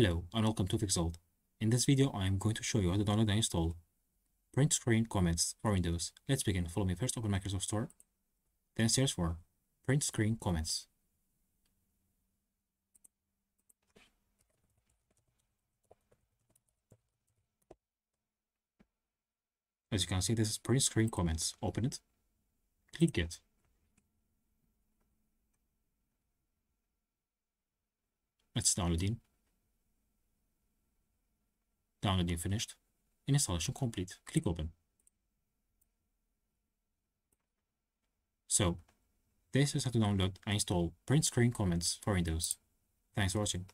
Hello and welcome to Fixault. In this video I am going to show you how to download and install PrintScreen Comments for Windows. Let's begin. Follow me. First, open Microsoft Store, then search for PrintScreen Comments. As you can see, this is PrintScreen Comments. Open it, click Get. It's downloading. Downloading finished. Installation complete. Click Open. So, this is how to download and install PrintScreen Comments for Windows. Thanks for watching.